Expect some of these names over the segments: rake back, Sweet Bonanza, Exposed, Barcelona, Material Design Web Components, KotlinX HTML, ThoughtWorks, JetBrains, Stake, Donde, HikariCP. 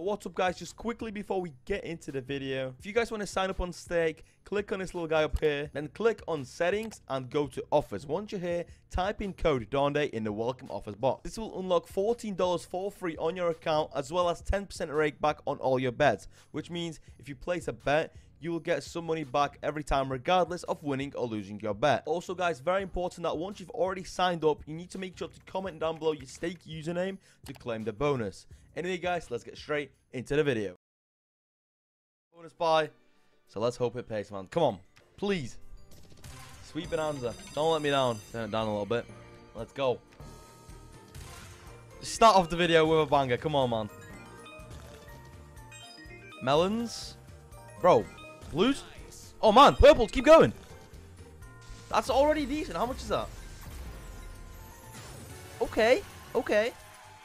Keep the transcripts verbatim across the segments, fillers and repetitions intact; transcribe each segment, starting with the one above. What's up guys, just quickly before we get into the video, if you guys want to sign up on Stake, click on this little guy up here, then click on settings and go to offers. Once you're here, type in code Donde in the welcome offers box. This will unlock fourteen dollars for free on your account, as well as ten percent rake back on all your bets, which means if you place a bet, you will get some money back every time regardless of winning or losing your bet. Also guys, very important that once you've already signed up, you need to make sure to comment down below your Stake username to claim the bonus. Anyway guys, let's get straight into the video. Bonus buy, so let's hope it pays, man. Come on, please. Sweet Bonanza, don't let me down. Turn it down a little bit. Let's go. Start off the video with a banger, come on man. Melons. Bro. Blues? Oh man, purples, keep going. That's already decent. How much is that? Okay, okay.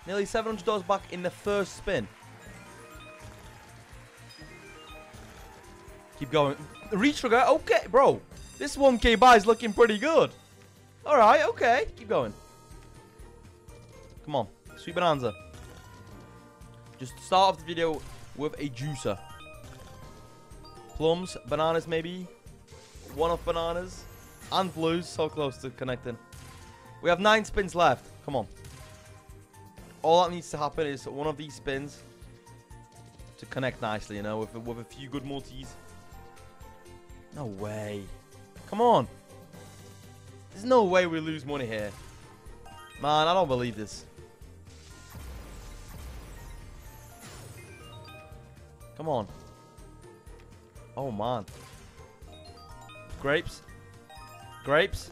Nearly seven hundred dollars back in the first spin. Keep going. Retrigger, okay, bro. This one K buy is looking pretty good. All right, okay, keep going. Come on, Sweet Bonanza. Just start off the video with a juicer. Plums, bananas maybe, one-off bananas, and blues. So close to connecting. We have nine spins left. Come on. All that needs to happen is one of these spins to connect nicely, you know, with, with a few good multis. No way. Come on. There's no way we lose money here. Man, I don't believe this. Come on. Oh man. Grapes. Grapes.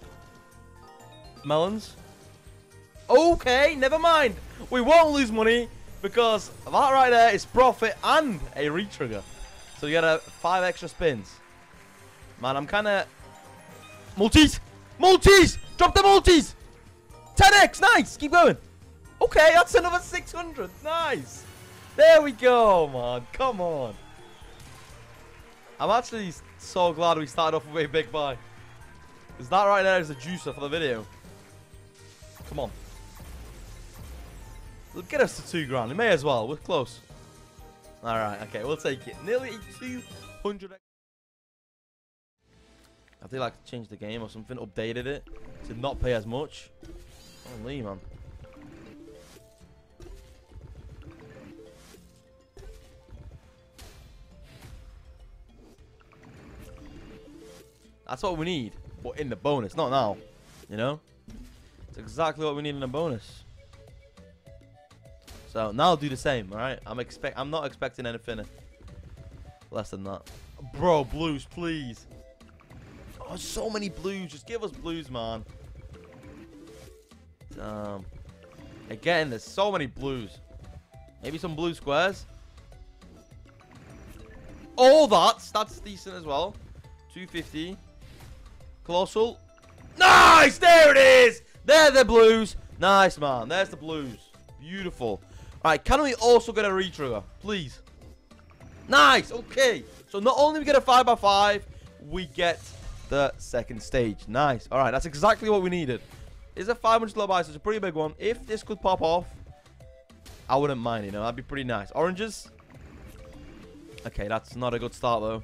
Melons. Okay, never mind. We won't lose money because that right there is profit and a retrigger. So you got uh, five extra spins. Man, I'm kind of... Multis! Multis! Drop the multis! ten X! Nice! Keep going. Okay, that's another six hundred. Nice. There we go, man. Come on. I'm actually so glad we started off with a big buy. Because that right there is a juicer for the video. Come on. It'll get us to two grand. We may as well. We're close. Alright, okay. We'll take it. Nearly two hundred. I think like changed the game or something. Updated it to not pay as much. Holy, man. That's what we need, but in the bonus, not now, you know? It's exactly what we need in the bonus. So now I'll do the same, all right? I'm expect I'm not expecting anything less than that. Bro, blues, please. Oh, so many blues. Just give us blues, man. Damn. Again, there's so many blues. Maybe some blue squares. All that, that's decent as well. two fifty. Colossal. Nice! There it is! There the blues. Nice, man. There's the blues. Beautiful. All right, can we also get a retrigger? Please. Nice! Okay. So not only we get a five by five, we get the second stage. Nice. All right, that's exactly what we needed. It's a five hundred dollar buy, so it's a pretty big one. If this could pop off, I wouldn't mind, you know. That'd be pretty nice. Oranges. Okay, that's not a good start, though.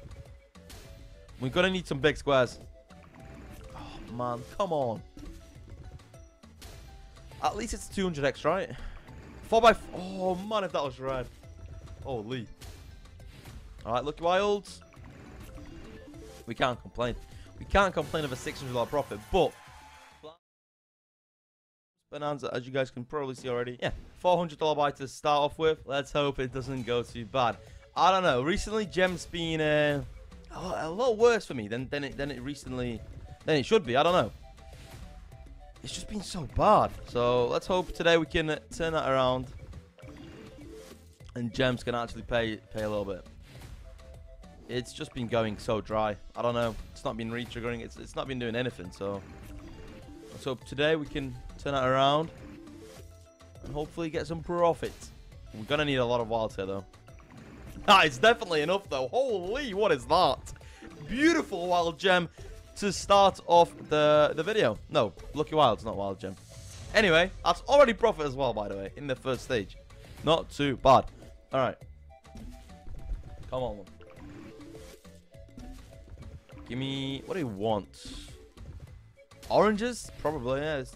We're going to need some big squares. Man, come on. At least it's two hundred X, right? four by four. Oh, man, if that was red. Holy. All right, look, wilds. We can't complain. We can't complain of a six hundred dollar profit, but... Bonanza, as you guys can probably see already. Yeah, four hundred dollar buy to start off with. Let's hope it doesn't go too bad. I don't know. Recently, Gem's been uh, a lot worse for me than, than, it, than it recently... Then it should be. I don't know. It's just been so bad. So let's hope today we can uh, turn that around, and Gems can actually pay pay a little bit. It's just been going so dry. I don't know. It's not been retriggering. It's it's not been doing anything. So let's hope today we can turn that around and hopefully get some profit. We're gonna need a lot of wilds here though. That is definitely enough though. Holy, what is that? Beautiful wild gem. to start off the, the video. No, Lucky Wild's not Wild Gem. Anyway, that's already profit as well, by the way, in the first stage. Not too bad. Alright. Come on. Give me... What do you want? Oranges? Probably, yeah. It's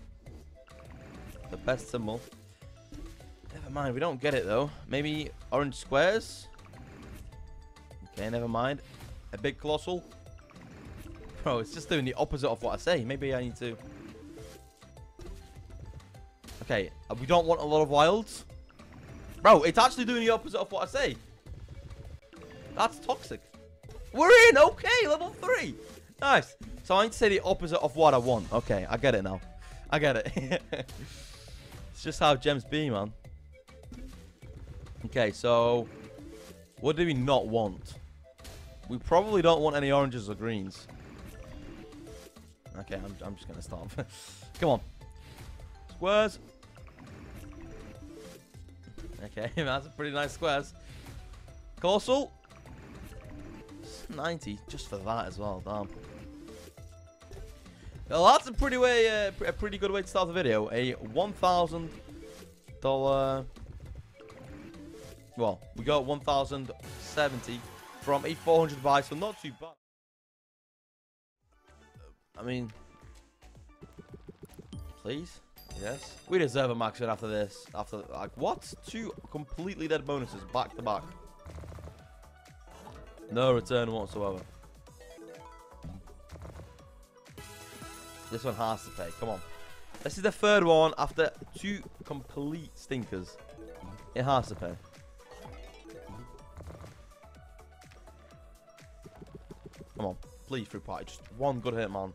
the best symbol. Never mind, we don't get it, though. Maybe orange squares? Okay, never mind. A big colossal? Bro, it's just doing the opposite of what I say. Maybe I need to... Okay, we don't want a lot of wilds. Bro, it's actually doing the opposite of what I say. That's toxic. We're in! Okay, level three! Nice. So I need to say the opposite of what I want. Okay, I get it now. I get it. It's just how gems be, man. Okay, so... What do we not want? We probably don't want any oranges or greens. Okay, I'm, I'm just going to start. Come on. Squares. Okay, that's a pretty nice squares. Colossal. ninety just for that as well, damn. Well, that's a pretty way, uh, a pretty good way to start the video. A one thousand dollar. Well, we got one thousand seventy from a four hundred buy, so not too bad. I mean, please, yes, we deserve a max hit after this. After like what? Two completely dead bonuses back to back. No return whatsoever. This one has to pay. Come on. This is the third one after two complete stinkers. It has to pay. Come on. Please, through party. Just one good hit, man.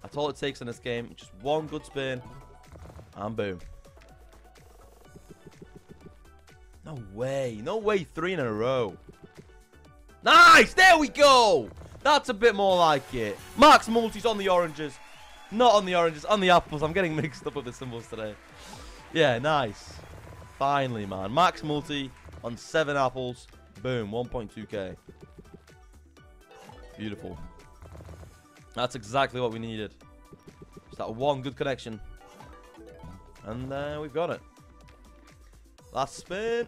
That's all it takes in this game. Just one good spin. And boom. No way. No way. Three in a row. Nice! There we go! That's a bit more like it. Max multis on the oranges. Not on the oranges, on the apples. I'm getting mixed up with the symbols today. Yeah, nice. Finally, man. Max multi on seven apples. Boom, one point two K. Beautiful. That's exactly what we needed. Just that one good connection. And uh, we've got it. Last spin.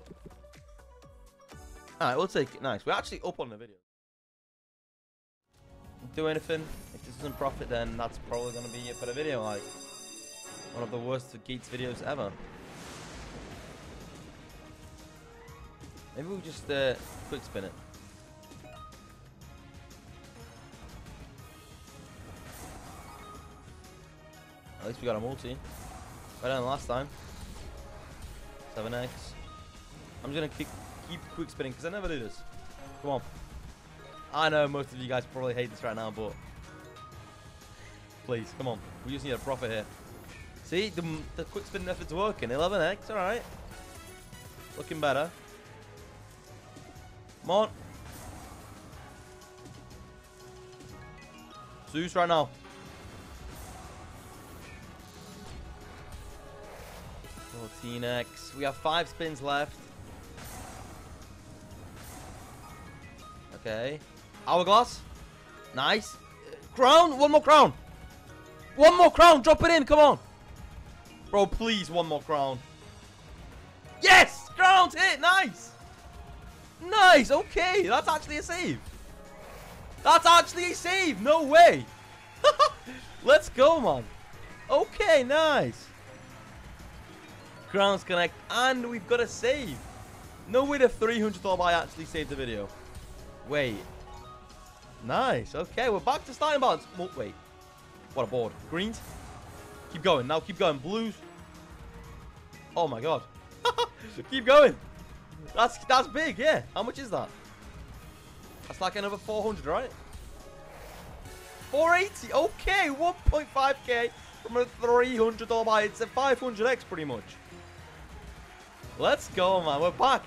Alright, we'll take it. Nice. We're actually up on the video. Don't do anything. If this doesn't profit, then that's probably going to be it for the video. Like, one of the worst Geats videos ever. Maybe we'll just uh, quick spin it. At least we got a multi. Better than last time. seven X. I'm just going to kick... Keep quick spinning because I never do this. Come on. I know most of you guys probably hate this right now, but please, come on. We just need a profit here. See, the, the quick spin method's working. eleven X, all right. Looking better. Come on. Zeus right now. fourteen X. We have five spins left. Okay. Hourglass. Nice. Crown. One more crown. One more crown. Drop it in. Come on. Bro, please. One more crown. Yes. Crown's hit. Nice. Nice. Okay. That's actually a save. That's actually a save. No way. Let's go, man. Okay. Nice. Crowns connect. And we've got a save. No way the three hundred dollar buy actually saved the video. Wait. Nice. Okay, we're back to starting balance. Oh, wait. What a board. Greens. Keep going. Now keep going. Blues. Oh, my God. Keep going. That's that's big, yeah. How much is that? That's like another four hundred, right? four eighty. Okay, one point five K from a three hundred dollar buy. It's a five hundred X pretty much. Let's go, man. We're back.